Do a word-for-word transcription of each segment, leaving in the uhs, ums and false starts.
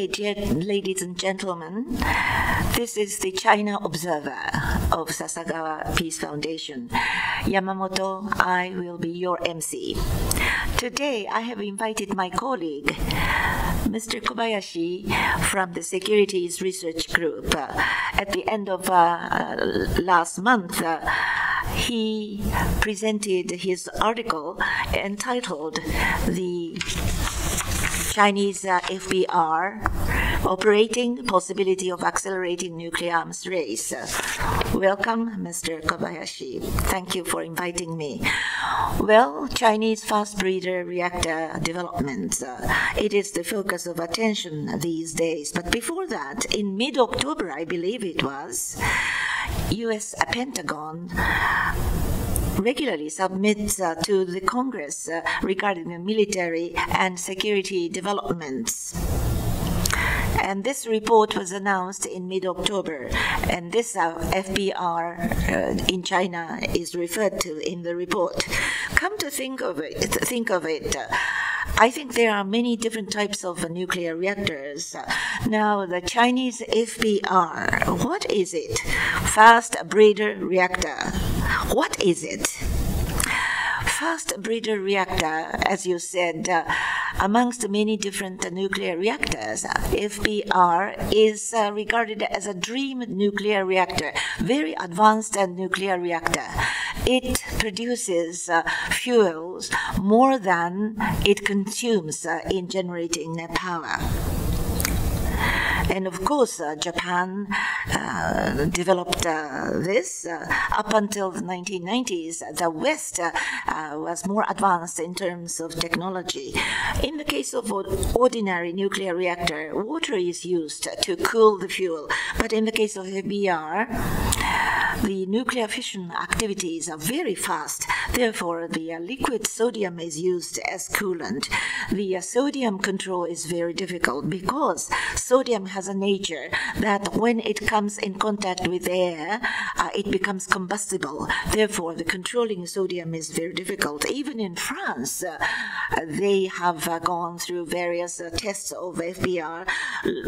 Ladies and gentlemen, this is the China Observer of Sasakawa Peace Foundation. Yamamoto, I will be your M C. Today, I have invited my colleague, Mister Kobayashi, from the Securities Research Group. Uh, at the end of uh, uh, last month, uh, he presented his article entitled "The Chinese uh, F B R Operating Possibility of Accelerating Nuclear Arms Race." Welcome, Mister Kobayashi. Thank you for inviting me. Well, Chinese fast breeder reactor development, uh, it is the focus of attention these days. But before that, in mid-October, I believe it was, U S Pentagon regularly submits uh, to the Congress uh, regarding the military and security developments. And this report was announced in mid-October, and this uh, F B R uh, in China is referred to in the report. Come to think of it, think of it. Uh, I think there are many different types of uh, nuclear reactors. Uh, now, the Chinese F B R, what is it? Fast breeder reactor. What is it? Fast breeder reactor, as you said, uh, amongst many different uh, nuclear reactors, F B R is uh, regarded as a dream nuclear reactor, very advanced uh, nuclear reactor. It produces uh, fuels more than it consumes uh, in generating uh, power. And of course, uh, Japan uh, developed uh, this. Uh, up until the nineteen nineties, the West uh, uh, was more advanced in terms of technology. In the case of ordinary nuclear reactor, water is used to cool the fuel. But in the case of F B R, the nuclear fission activities are very fast. Therefore, the uh, liquid sodium is used as coolant. The uh, sodium control is very difficult because sodium has a nature that when it comes in contact with air, uh, it becomes combustible. Therefore, the controlling sodium is very difficult. Even in France, uh, they have uh, gone through various uh, tests of F B R.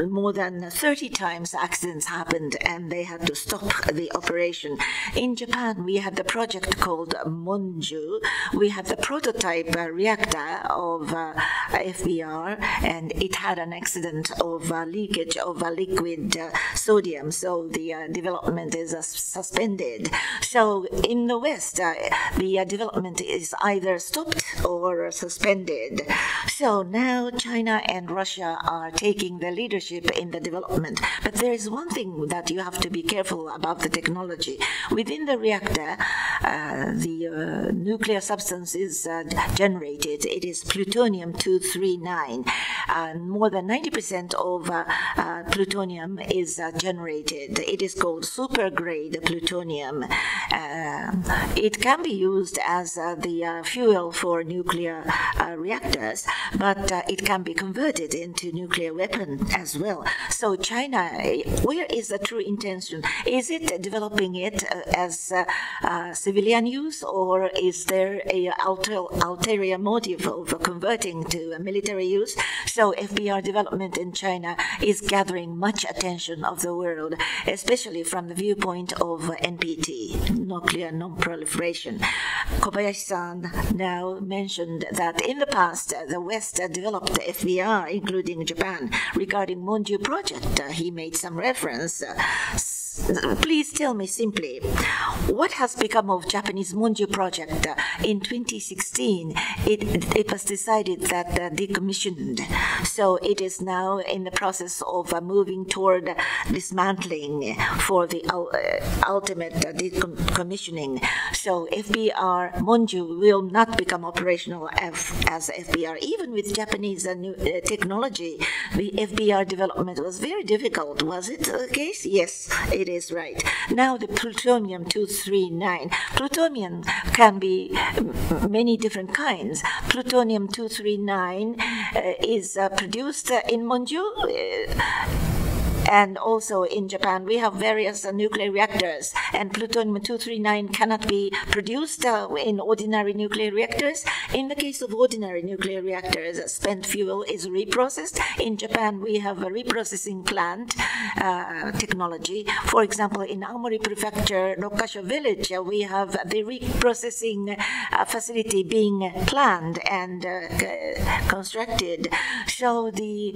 More than thirty times accidents happened, and they had to stop the operation. In Japan, we had the project called Monju. We had the prototype uh, reactor of uh, F B R, and it had an accident of uh, leakage of uh, liquid uh, sodium, so the uh, development is uh, suspended. So in the West, uh, the uh, development is either stopped or suspended. So now China and Russia are taking the leadership in the development. But there is one thing that you have to be careful about the technology. Within the reactor, uh, the uh, nuclear substance is uh, generated. It is plutonium two three nine. Uh, more than ninety percent of uh, uh, plutonium is uh, generated. It is called supergrade plutonium. Uh, it can be used as uh, the uh, fuel for nuclear uh, reactors, but uh, it can be converted into nuclear weapon as well. So China, where is the true intention? Is it developing it uh, as uh, uh, civilian use, or is there a alter ulterior motive of uh, converting to uh, military use? So F B R development in China is gathering much attention of the world, especially from the viewpoint of N P T, nuclear non-proliferation. Kobayashi-san now mentioned that in the past, the West developed the F B R, including Japan. Regarding Monju project, he made some reference. Please tell me simply, what has become of Japanese Monju project? In twenty sixteen, it, it was decided that uh, decommissioned. So it is now in the process of uh, moving toward dismantling for the uh, ultimate uh, decommissioning. So F B R Monju will not become operational F as F B R. Even with Japanese uh, new, uh, technology, the F B R development was very difficult. Was it the case? Yes. It is right. Now the plutonium two three nine. Plutonium can be many different kinds. Plutonium two three nine uh, is uh, produced uh, in Monju. Uh, and also in Japan we have various uh, nuclear reactors, and plutonium two thirty-nine cannot be produced uh, in ordinary nuclear reactors. In the case of ordinary nuclear reactors, spent fuel is reprocessed. In Japan we have a reprocessing plant uh, technology. For example, in Aomori Prefecture, Rokkasho village, uh, we have the reprocessing uh, facility being planned and uh, constructed. So the,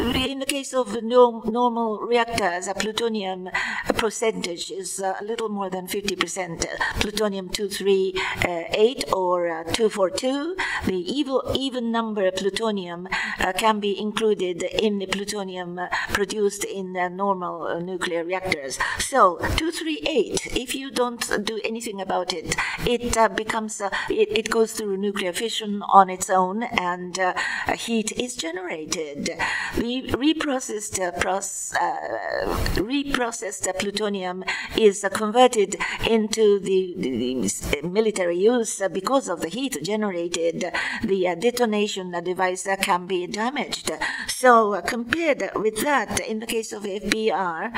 in the case of norm, normal reactors, a plutonium percentage is a little more than fifty percent. Plutonium two thirty-eight or two forty-two, the evil, even number plutonium uh, can be included in the plutonium produced in the normal nuclear reactors. So two thirty-eight, if you don't do anything about it, it uh, becomes, uh, it, it goes through nuclear fission on its own, and uh, heat is generated. The reprocessed, uh, process, uh, reprocessed plutonium is uh, converted into the, the, the military use because of the heat generated. The uh, detonation device uh, can be damaged. So uh, compared with that, in the case of F B R,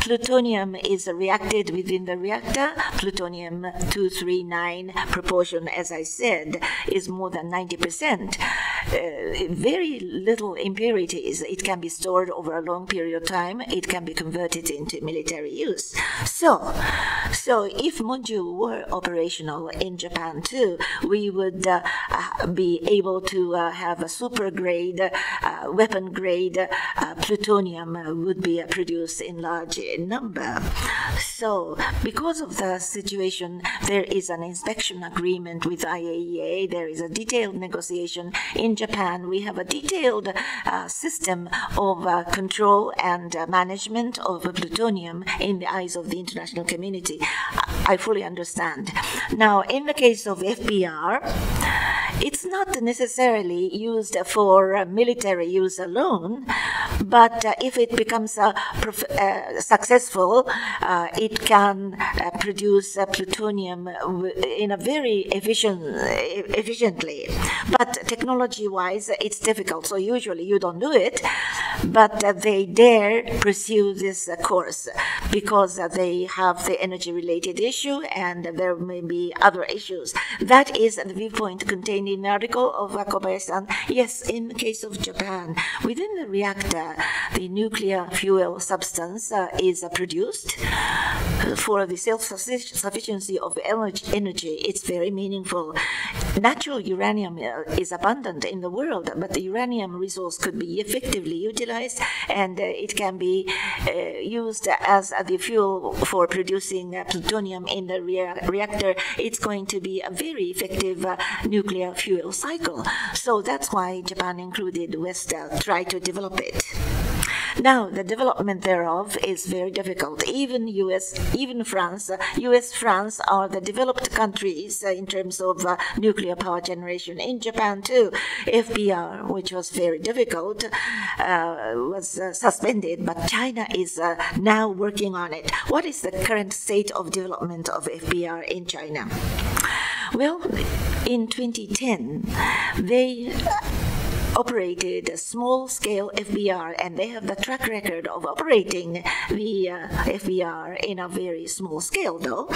plutonium is reacted within the reactor. Plutonium two thirty-nine proportion, as I said, is more than ninety percent. Uh, very little impurities. It can be stored over a long period of time. It can be converted into military use. So, so if Monju were operational in Japan too, we would uh, be able to uh, have a super grade, uh, weapon grade uh, plutonium would be uh, produced in large number. So, because of the situation, there is an inspection agreement with I A E A. There is a detailed negotiation in Japan. We have a detailed uh, system of uh, control and uh, management of uh, plutonium in the eyes of the international community. I fully understand. Now, in the case of F B R, it's not necessarily used for uh, military use alone, but uh, if it becomes uh, prof uh, successful, uh, it can uh, produce uh, plutonium in a very efficient uh, efficiently. But technology-wise, it's difficult, so usually you don't do it. But uh, they dare pursue this uh, course because uh, they have the energy-related issue, and there may be other issues. That is the viewpoint contained in the article of Kobayashi-san. Yes, in the case of Japan, within the reactor, the nuclear fuel substance uh, is uh, produced. For the self-sufficiency of energy, it's very meaningful. Natural uranium is abundant in the world, but the uranium resource could be effectively utilized, and uh, it can be uh, used as uh, the fuel for producing uh, plutonium in the rea reactor. It's going to be a very effective uh, nuclear fuel cycle. So that's why Japan included West uh, tried to develop it. Now, the development thereof is very difficult. Even U S, even France, U S, France are the developed countries in terms of uh, nuclear power generation. In Japan too, F B R, which was very difficult, uh, was uh, suspended, but China is uh, now working on it. What is the current state of development of F B R in China? Well, in twenty ten, they Uh, operated a small-scale F B R, and they have the track record of operating the uh, F B R in a very small scale, though.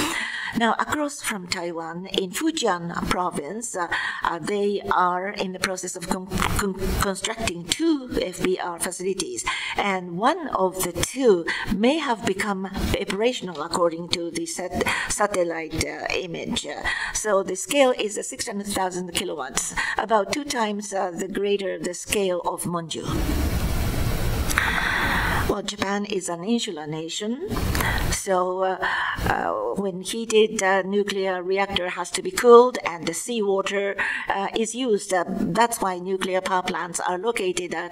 Now, across from Taiwan, in Fujian province, uh, uh, they are in the process of con con constructing two F B R facilities, and one of the two may have become operational according to the sat satellite uh, image. So the scale is uh, six hundred thousand kilowatts, about two times uh, the greater the scale of Monju. Well, Japan is an insular nation, so uh, uh, when heated uh, nuclear reactor has to be cooled, and the seawater uh, is used. Uh, that's why nuclear power plants are located uh,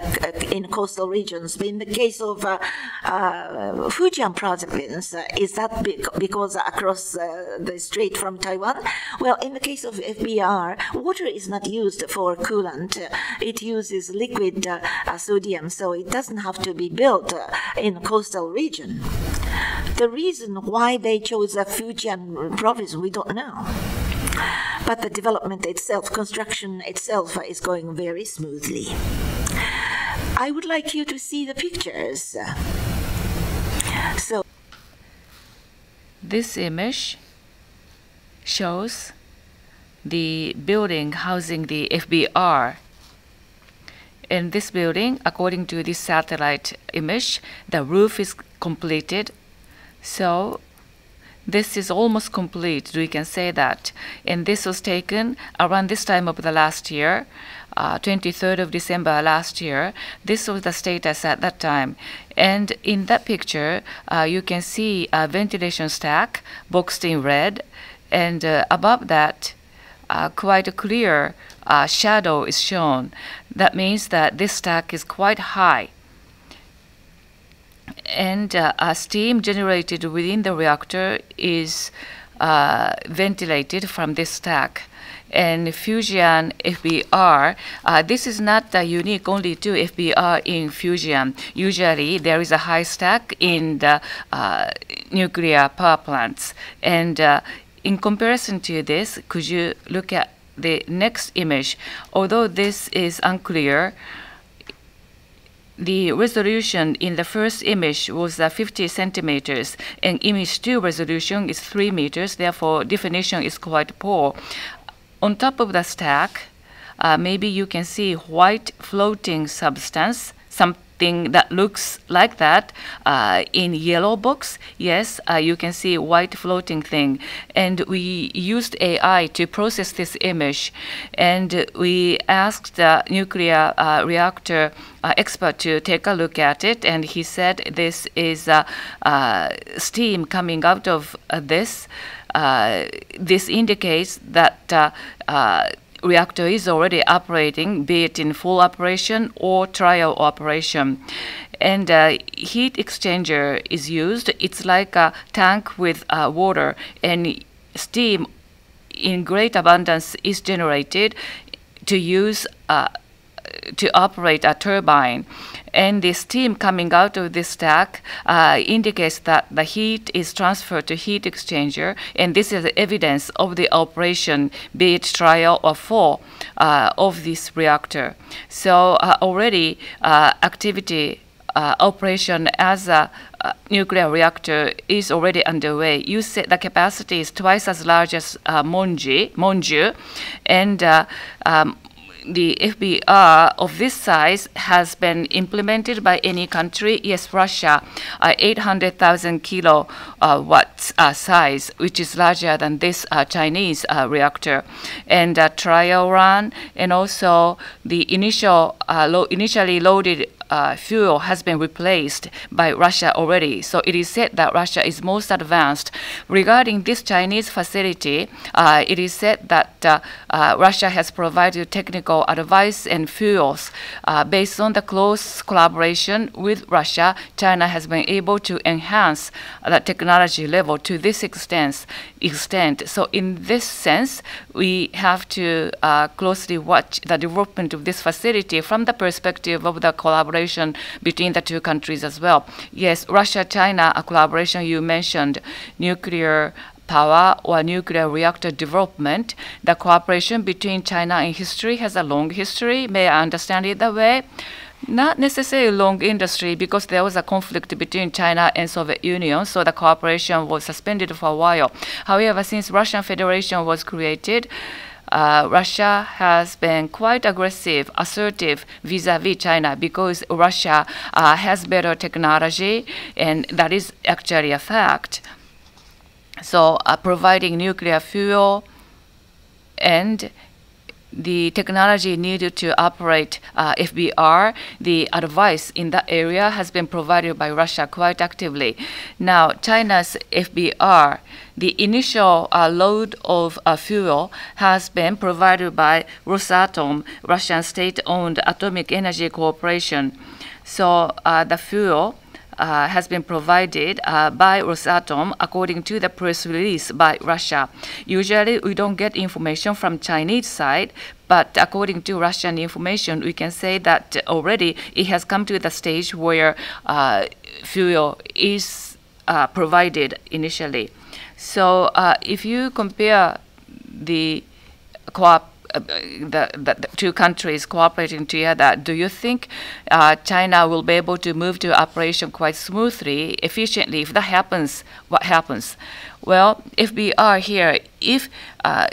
in coastal regions. But in the case of uh, uh, Fujian province, uh, is that big because across uh, the strait from Taiwan? Well, in the case of F B R, water is not used for coolant. It uses liquid uh, uh, sodium, so it doesn't have to be built Uh, in coastal region. The reason why they chose the Fujian province, we don't know. But the development itself, construction itself, is going very smoothly. I would like you to see the pictures. This image shows the building housing the F B R. In this building, according to this satellite image, the roof is completed. So this is almost complete, we can say that. And this was taken around this time of the last year, uh, twenty-third of December last year. This was the status at that time. And in that picture, uh, you can see a ventilation stack boxed in red. And uh, above that, uh, quite a clear uh, shadow is shown. That means that this stack is quite high. And uh, a steam generated within the reactor is uh, ventilated from this stack. And Fujian F B R, uh, this is not uh, unique only to F B R in Fujian. Usually there is a high stack in the uh, nuclear power plants. And uh, in comparison to this, could you look at the next image? Although this is unclear, the resolution in the first image was uh, fifty centimeters, and image two resolution is three meters. Therefore, definition is quite poor. On top of the stack, uh, maybe you can see white floating substance, something that looks like that uh, in yellow box. Yes, uh, you can see white floating thing. And we used A I to process this image. And we asked the nuclear uh, reactor Uh, expert to take a look at it, and he said this is uh, uh, steam coming out of uh, this. Uh, this indicates that uh, uh, reactor is already operating, be it in full operation or trial operation. And uh, heat exchanger is used. It's like a tank with uh, water, and steam in great abundance is generated to use uh, to operate a turbine. And the steam coming out of this stack uh, indicates that the heat is transferred to heat exchanger, and this is the evidence of the operation, be it trial or full, uh, of this reactor. So uh, already uh, activity Uh, operation as a uh, nuclear reactor is already underway. You said the capacity is twice as large as uh, Monju, Monju, and uh, um, the F B R of this size has been implemented by any country. Yes, Russia, uh, eight hundred thousand kilo uh, watts uh, size, which is larger than this uh, Chinese uh, reactor. And uh, trial run, and also the initial uh, lo initially loaded uh, fuel has been replaced by Russia already. So it is said that Russia is most advanced. Regarding this Chinese facility, uh, it is said that uh, uh, Russia has provided technical advice and fuels. Uh, based on the close collaboration with Russia, China has been able to enhance the technology level to this extent. extent. So in this sense, we have to uh, closely watch the development of this facility from the perspective of the collaboration between the two countries as well. Yes, Russia-China, a collaboration you mentioned, nuclear power or nuclear reactor development. The cooperation between China and history has a long history. May I understand it that way? Not necessarily long industry, because there was a conflict between China and Soviet Union, so the cooperation was suspended for a while. However, since Russian Federation was created, Uh, Russia has been quite aggressive, assertive vis-a-vis China, because Russia uh, has better technology, and that is actually a fact. So uh, providing nuclear fuel and the technology needed to operate uh, F B R, the advice in that area has been provided by Russia quite actively. Now, China's F B R, the initial uh, load of uh, fuel has been provided by Rosatom, Russian state-owned Atomic Energy Corporation. So uh, the fuel Uh, has been provided uh, by Rosatom, according to the press release by Russia. Usually we don't get information from Chinese side, but according to Russian information, we can say that already it has come to the stage where uh, fuel is uh, provided initially. So uh, if you compare the co uh, the, the, the two countries cooperating together, do you think uh, China will be able to move to operation quite smoothly, efficiently? If that happens, what happens? Well, if we are here, if uh,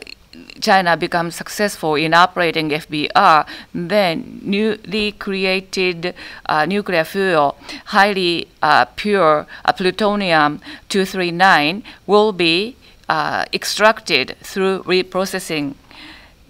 China becomes successful in operating F B R, then newly created uh, nuclear fuel, highly uh, pure uh, plutonium two thirty-nine, will be uh, extracted through reprocessing.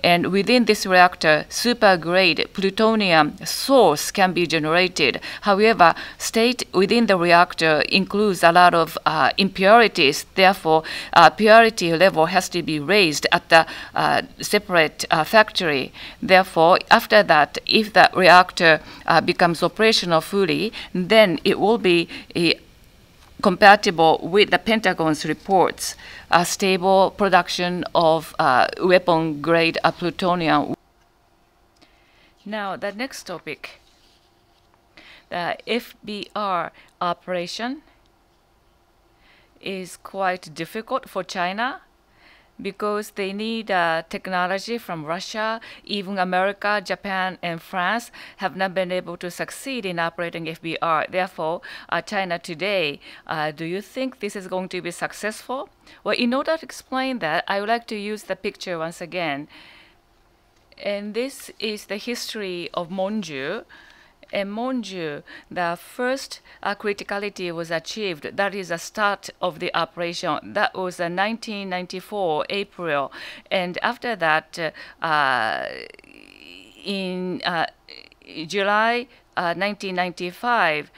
And within this reactor, super-grade plutonium source can be generated. However, state within the reactor includes a lot of uh, impurities. Therefore, uh, purity level has to be raised at the uh, separate uh, factory. Therefore, after that, if the reactor uh, becomes operational fully, then it will be a compatible with the Pentagon's reports, a stable production of uh, weapon-grade uh, plutonium. Now, the next topic, the F B R operation is quite difficult for China because they need uh, technology from Russia. Even America, Japan, and France have not been able to succeed in operating F B R. Therefore, uh, China today, uh, do you think this is going to be successful? Well, in order to explain that, I would like to use the picture once again. And this is the history of Monju. In Monju, the first uh, criticality was achieved. That is the start of the operation. That was uh, nineteen ninety-four, April. And after that, uh, uh, in uh, July uh, nineteen ninety-five,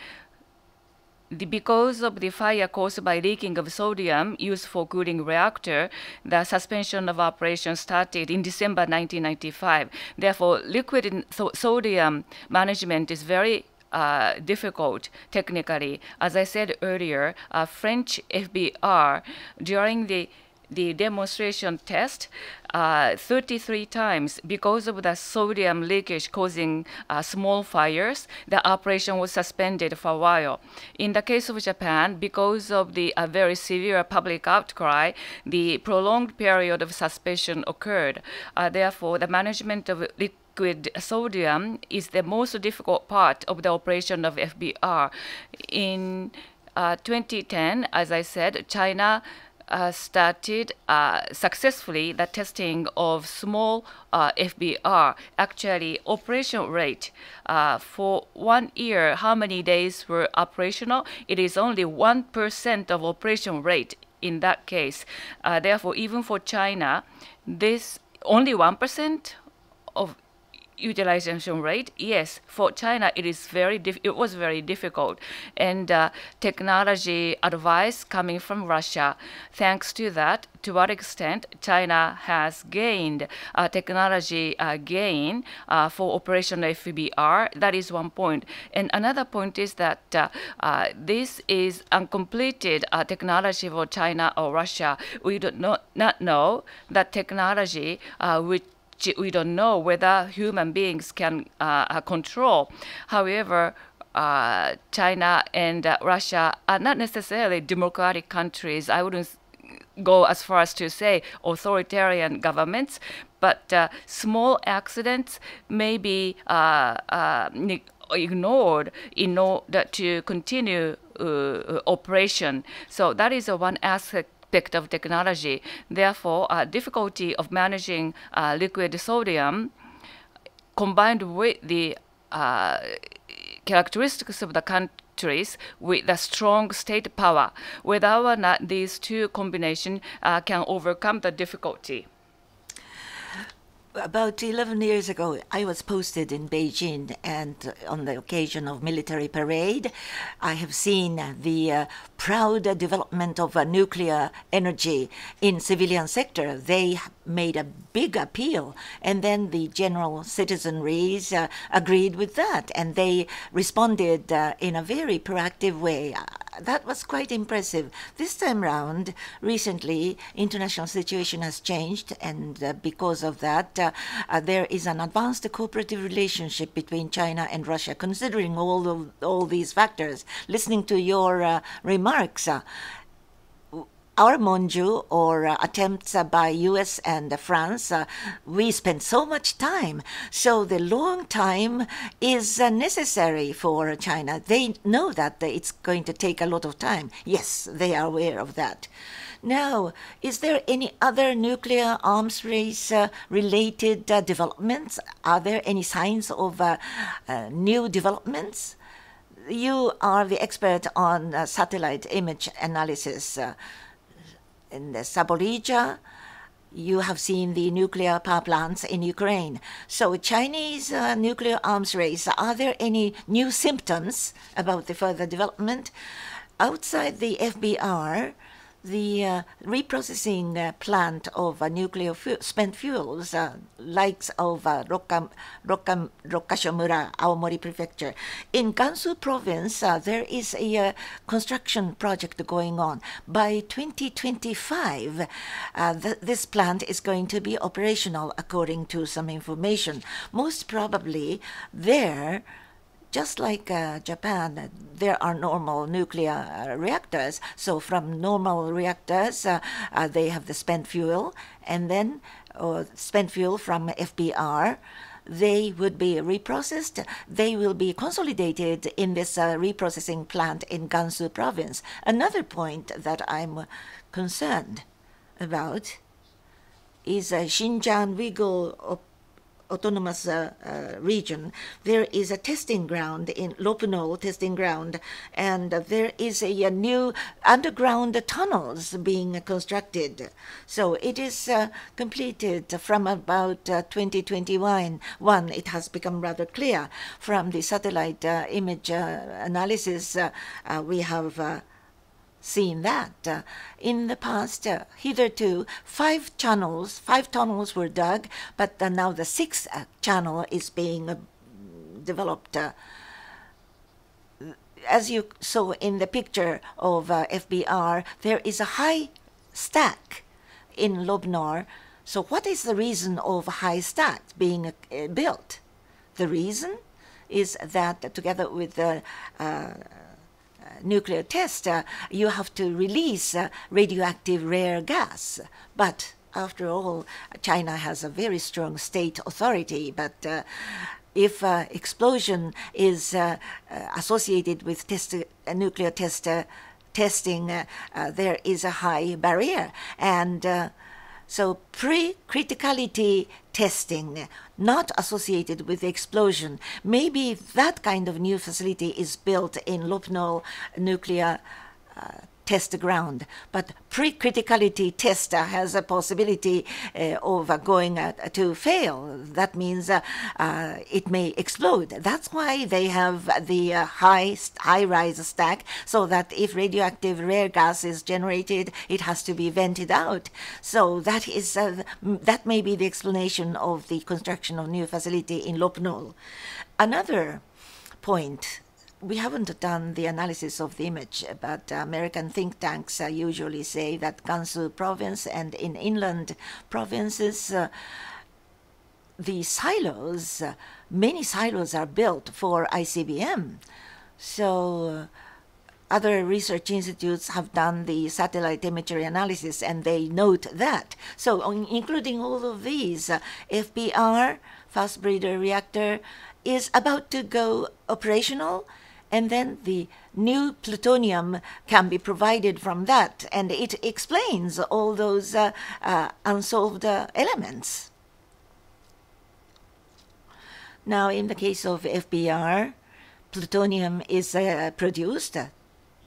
the, because of the fire caused by leaking of sodium used for cooling reactor, the suspension of operation started in December nineteen ninety-five. Therefore, liquid so sodium management is very uh, difficult technically. As I said earlier, uh, French F B R, during the the demonstration test uh, thirty-three times, because of the sodium leakage causing uh, small fires, the operation was suspended for a while. In the case of Japan, because of the uh, very severe public outcry, the prolonged period of suspension occurred. Uh, therefore, the management of liquid Liquid sodium is the most difficult part of the operation of F B R. In uh, twenty ten, as I said, China Uh, started uh, successfully the testing of small uh, F B R. Actually, operation rate uh, for one year, how many days were operational? It is only one percent of operation rate in that case. Uh, therefore, even for China, this only one percent of utilization rate, yes, for China it is very diff it was very difficult, and uh, technology advice coming from Russia. Thanks to that, to what extent China has gained uh, technology uh, gain uh, for operational F B R, that is one point. And another point is that uh, uh, this is uncompleted uh, technology for China or Russia. We do not, not know that technology uh, which we don't know whether human beings can uh, control. However, uh, China and uh, Russia are not necessarily democratic countries. I wouldn't go as far as to say authoritarian governments, but uh, small accidents may be uh, uh, ignored in order to continue uh, operation. So that is uh, one aspect of technology. Therefore, uh, difficulty of managing uh, liquid sodium combined with the uh, characteristics of the countries with the strong state power, whether or not these two combinations uh, can overcome the difficulty. About eleven years ago, I was posted in Beijing, and on the occasion of military parade, I have seen the uh, proud development of uh, nuclear energy in civilian sector. They made a big appeal, and then the general citizenries uh, agreed with that, and they responded uh, in a very proactive way. That was quite impressive. This time round, recently, international situation has changed, and uh, because of that, uh, uh, there is an advanced cooperative relationship between China and Russia. Considering all of, all these factors, listening to your uh, remarks, uh, our Monju or uh, attempts uh, by U S and uh, France, uh, we spend so much time. So the long time is uh, necessary for China. They know that it's going to take a lot of time. Yes, they are aware of that. Now, is there any other nuclear arms race uh, related uh, developments? Are there any signs of uh, uh, new developments? You are the expert on uh, satellite image analysis. Uh, in the Zaporizhzhia, you have seen the nuclear power plants in Ukraine. So Chinese uh, nuclear arms race, are there any new symptoms about the further development? Outside the F B R, the uh, reprocessing uh, plant of uh, nuclear fu spent fuels, uh, likes of uh, Rokkasho Mura, Aomori Prefecture. In Gansu province, uh, there is a uh, construction project going on. By twenty twenty-five, uh, th this plant is going to be operational, according to some information. Most probably, there, just like uh, Japan, there are normal nuclear uh, reactors. So from normal reactors, uh, uh, they have the spent fuel, and then uh, spent fuel from F B R. They would be reprocessed. They will be consolidated in this uh, reprocessing plant in Gansu province. Another point that I'm concerned about is uh, Xinjiang Uyghur Autonomous uh, uh, region. There is a testing ground in Lop Nur testing ground, and there is a, a new underground tunnels being constructed. So it is uh, completed from about uh, twenty twenty-one. One, it has become rather clear from the satellite uh, image uh, analysis. Uh, uh, we have Uh, seen that uh, in the past, uh, hitherto five channels, five tunnels were dug, but uh, now the sixth uh, channel is being uh, developed. Uh, as you saw in the picture of uh, F B R, there is a high stack in Lop Nur. So what is the reason of high stacks being uh, built? The reason is that uh, together with the uh, uh, nuclear test, uh, you have to release uh, radioactive rare gas. But after all, China has a very strong state authority. But uh, if uh, explosion is uh, uh, associated with test, uh, nuclear test, uh, testing, uh, uh, there is a high barrier. And uh, so pre-criticality testing, not associated with the explosion. Maybe that kind of new facility is built in Lop Nur nuclear uh, test ground. But pre-criticality test has a possibility uh, of uh, going uh, to fail. That means uh, uh, it may explode. That's why they have the uh, high high-rise stack, so that if radioactive rare gas is generated, it has to be vented out. So that is uh, that may be the explanation of the construction of new facility in Lop Nur. Another point. We haven't done the analysis of the image, but American think tanks uh, usually say that Gansu province and in inland provinces, uh, the silos, uh, many silos are built for I C B M. So uh, other research institutes have done the satellite imagery analysis, and they note that. So on, including all of these, uh, F B R, fast breeder reactor, is about to go operational. And then the new plutonium can be provided from that. And it explains all those uh, uh, unsolved uh, elements. Now, in the case of F B R, plutonium is uh, produced uh,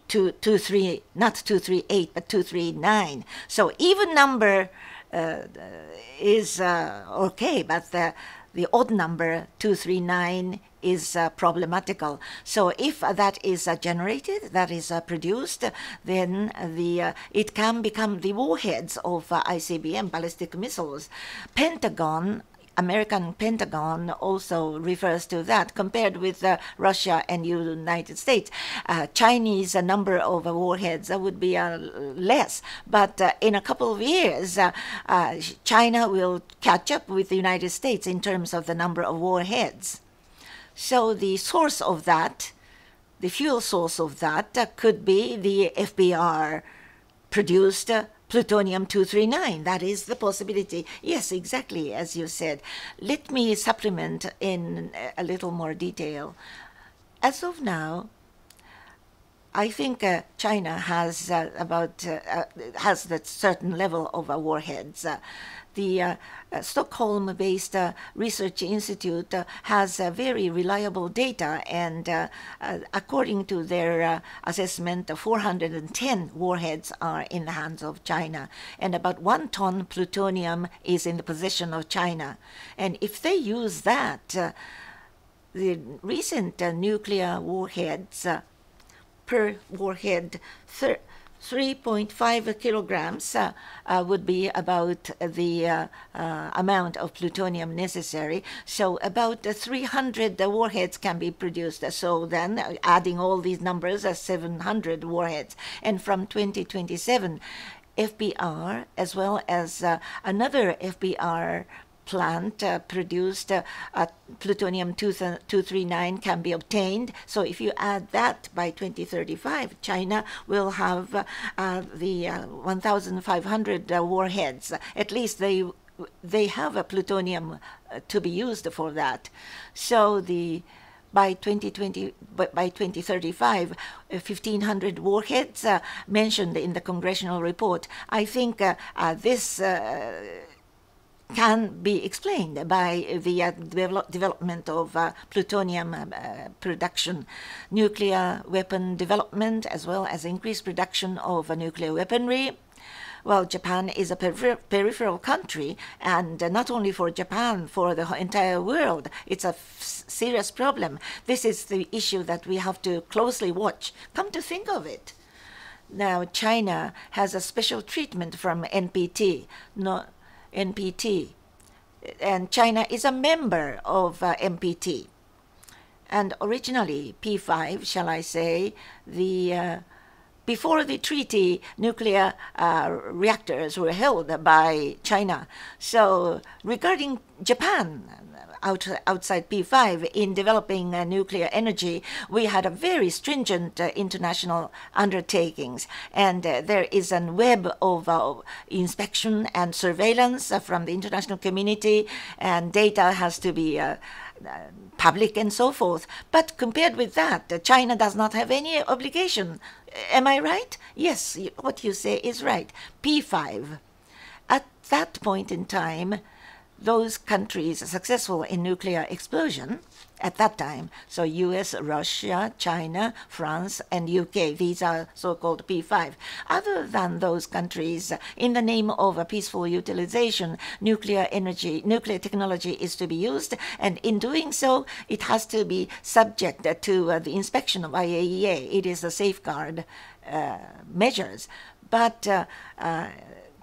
two, two, three, not two thirty-eight, but two thirty-nine. So even number uh, is uh, okay, but the, the odd number, two thirty-nine, is uh, problematical. So if that is uh, generated, that is uh, produced, then the uh, it can become the warheads of uh, I C B M, ballistic missiles. Pentagon, American Pentagon also refers to that. Compared with uh, Russia and United States, uh, Chinese uh, number of uh, warheads uh, would be uh, less. But uh, in a couple of years, uh, uh, China will catch up with the United States in terms of the number of warheads. So the source of that, the fuel source of that, uh, could be the F B R produced uh, plutonium two thirty-nine. That is the possibility. Yes, exactly, as you said. Let me supplement in a little more detail. As of now, I think uh, China has uh, about uh, uh, has that certain level of uh, warheads. Uh, the uh, uh, Stockholm-based uh, Research Institute uh, has uh, very reliable data, and uh, uh, according to their uh, assessment, uh, four hundred ten warheads are in the hands of China, and about one ton plutonium is in the possession of China. And if they use that, uh, the recent uh, nuclear warheads uh, per warhead, three point five kilograms uh, uh, would be about the uh, uh, amount of plutonium necessary. So about uh, three hundred uh, warheads can be produced. So then uh, adding all these numbers are uh, seven hundred warheads. And from twenty twenty-seven, F B R, as well as uh, another F B R plant uh, produced uh, uh, plutonium two thirty-nine can be obtained. So if you add that, by twenty thirty-five, China will have uh, uh, the uh, one thousand five hundred uh, warheads. At least they they have a plutonium uh, to be used for that. So the by twenty twenty, by twenty thirty-five, fifteen hundred warheads uh, mentioned in the congressional report. I think uh, uh, this. Uh, can be explained by the uh, develop development of uh, plutonium uh, production, nuclear weapon development, as well as increased production of uh, nuclear weaponry. Well, Japan is a per peripheral country, and uh, not only for Japan, for the entire world, it's a f serious problem. This is the issue that we have to closely watch. Come to think of it, now China has a special treatment from N P T. No, N P T, and China is a member of uh, N P T, and originally P five, shall I say, the uh, before the treaty, nuclear uh, reactors were held by China. So regarding Japan, out, outside P five, in developing uh, nuclear energy, we had a very stringent uh, international undertakings, and uh, there is a web of uh, inspection and surveillance uh, from the international community, and data has to be uh, uh, public and so forth. But compared with that, uh, China does not have any obligation. Am I right? Yes, what you say is right. P five, at that point in time, those countries successful in nuclear explosion at that time, so U S, Russia, China, France, and U K, these are so-called P five. Other than those countries, in the name of a peaceful utilization, nuclear energy, nuclear technology is to be used, and in doing so, it has to be subject to uh, the inspection of I A E A. It is a safeguard uh, measures. But uh, uh,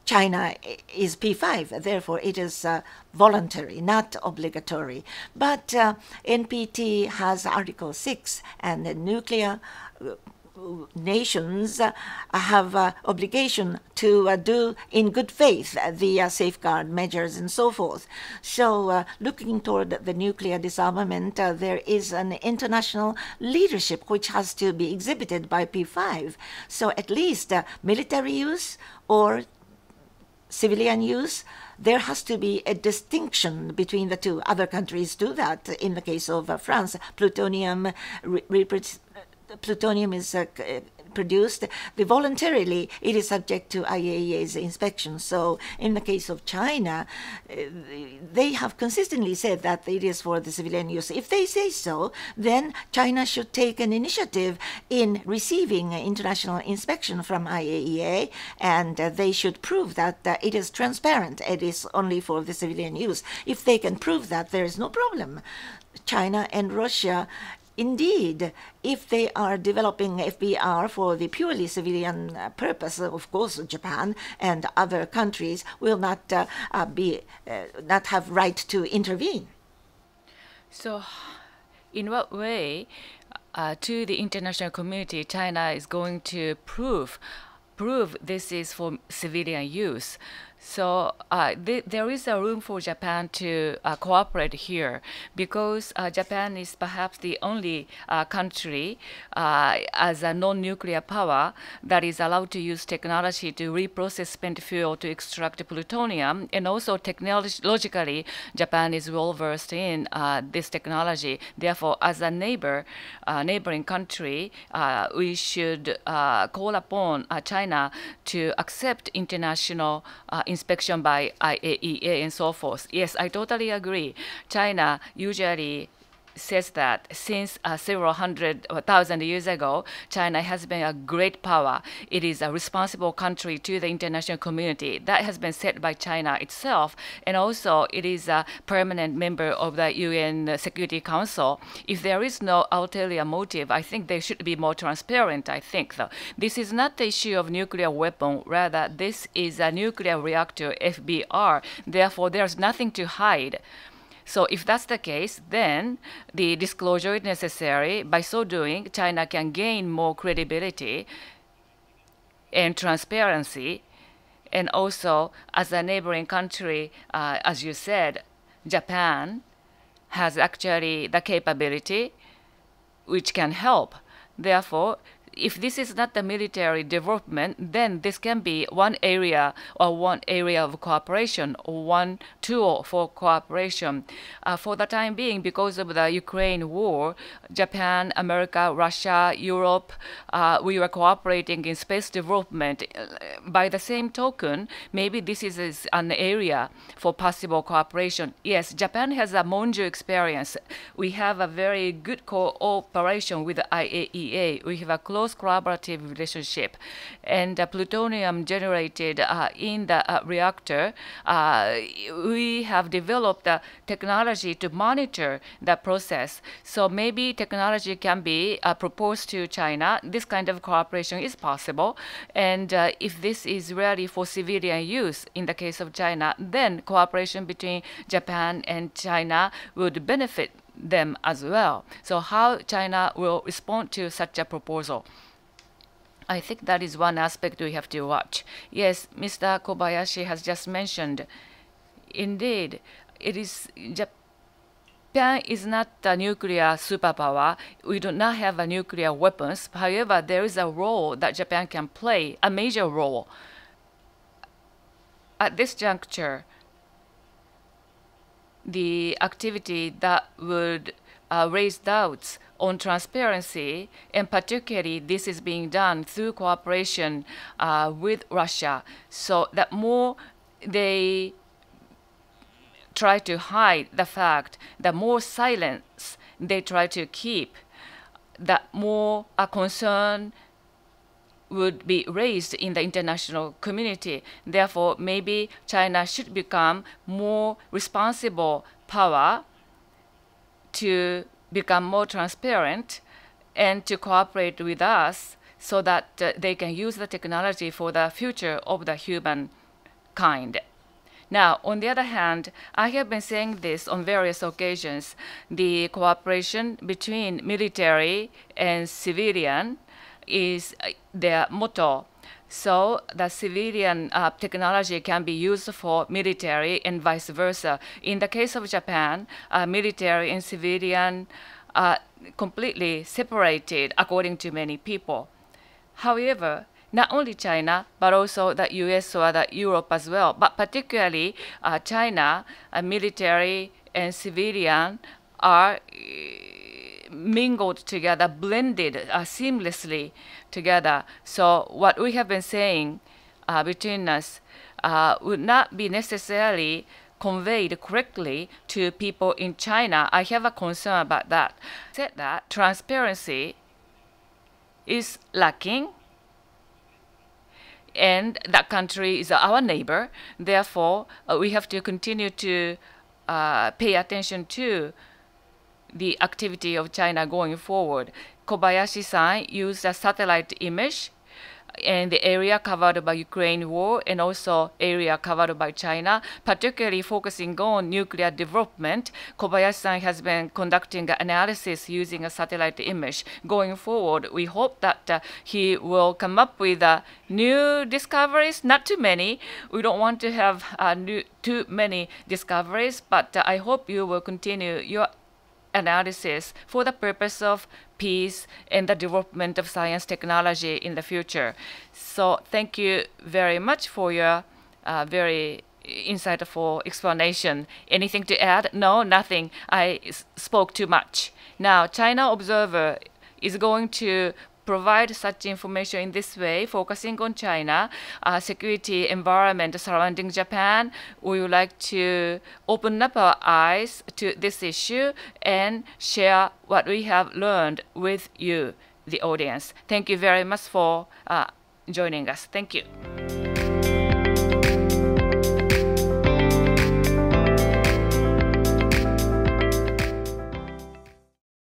China is P five, therefore it is uh, voluntary, not obligatory. But uh, N P T has Article six, and the nuclear nations uh, have uh, obligation to uh, do in good faith the uh, safeguard measures and so forth. So uh, looking toward the nuclear disarmament, uh, there is an international leadership which has to be exhibited by P five. So at least uh, military use or civilian use, there has to be a distinction between the two. Other countries do that. In the case of uh, France, plutonium, re re plutonium is uh, produced the voluntarily. It is subject to I A E A's inspection. So in the case of China, uh, they have consistently said that it is for the civilian use. If they say so, then China should take an initiative in receiving international inspection from I A E A, and uh, they should prove that uh, it is transparent. It is only for the civilian use. If they can prove that, there is no problem. China and Russia, indeed, if they are developing F B R for the purely civilian purpose, of course, Japan and other countries will not uh, uh, be uh, not have right to intervene. So, in what way uh, to the international community, China is going to prove prove this is for civilian use? So uh, th there is a room for Japan to uh, cooperate here, because uh, Japan is perhaps the only uh, country uh, as a non-nuclear power that is allowed to use technology to reprocess spent fuel to extract plutonium. And also technologically, Japan is well versed in uh, this technology. Therefore, as a neighbor, uh, neighboring country, uh, we should uh, call upon uh, China to accept international uh, inspection by I A E A and so forth. Yes, I totally agree. China usually says that since uh, several hundred or thousand years ago, China has been a great power. It is a responsible country to the international community. That has been said by China itself, and also it is a permanent member of the U N Security Council. If there is no ulterior motive, I think they should be more transparent, I think, though. This is not the issue of nuclear weapon. Rather, this is a nuclear reactor, F B R. Therefore, there's nothing to hide. So if that's the case, then the disclosure is necessary. By so doing, China can gain more credibility and transparency. And also, as a neighboring country, uh, as you said, Japan has actually the capability which can help. Therefore, if this is not the military development, then this can be one area or one area of cooperation or one tool for cooperation. Uh, for the time being, because of the Ukraine war, Japan, America, Russia, Europe, uh, we were cooperating in space development. By the same token, maybe this is, is an area for possible cooperation. Yes, Japan has a Monju experience. We have a very good cooperation with the I A E A. We have a close collaborative relationship, and the plutonium generated uh, in the uh, reactor, uh, we have developed the technology to monitor the process. So maybe technology can be uh, proposed to China. This kind of cooperation is possible, and uh, if this is ready for civilian use in the case of China, then cooperation between Japan and China would benefit them as well. So how China will respond to such a proposal, I think that is one aspect we have to watch. Yes, Mister Kobayashi has just mentioned, indeed, it is Japan is not a nuclear superpower. We do not have a nuclear weapons. However, there is a role that Japan can play, a major role. At this juncture, the activity that would uh, raise doubts on transparency, and particularly this is being done through cooperation uh, with Russia, so that more they try to hide the fact, the more silence they try to keep, the more a concern would be raised in the international community. Therefore, maybe China should become more responsible power to become more transparent and to cooperate with us so that uh, they can use the technology for the future of the humankind. Now, on the other hand, I have been saying this on various occasions, the cooperation between military and civilian is their motto. So the civilian uh, technology can be used for military and vice versa. In the case of Japan, uh, military and civilian are completely separated, according to many people. However, not only China, but also the U S or the Europe as well, but particularly uh, China, uh, military and civilian are mingled together, blended uh, seamlessly together. So what we have been saying uh, between us uh, would not be necessarily conveyed correctly to people in China. I have a concern about that. Said that transparency is lacking, and that country is our neighbor. Therefore, uh, we have to continue to uh, pay attention to the activity of China going forward. Kobayashi-san used a satellite image and the area covered by Ukraine war and also area covered by China, particularly focusing on nuclear development. Kobayashi-san has been conducting analysis using a satellite image. Going forward, we hope that uh, he will come up with uh, new discoveries, not too many. We don't want to have uh, new, too many discoveries, but uh, I hope you will continue your analysis for the purpose of peace and the development of science technology in the future. So thank you very much for your uh, very insightful explanation. Anything to add? No, nothing. I spoke too much. Now, China Observer is going to provide such information in this way, focusing on China, uh, security environment surrounding Japan. We would like to open up our eyes to this issue and share what we have learned with you, the audience. Thank you very much for uh, joining us. Thank you.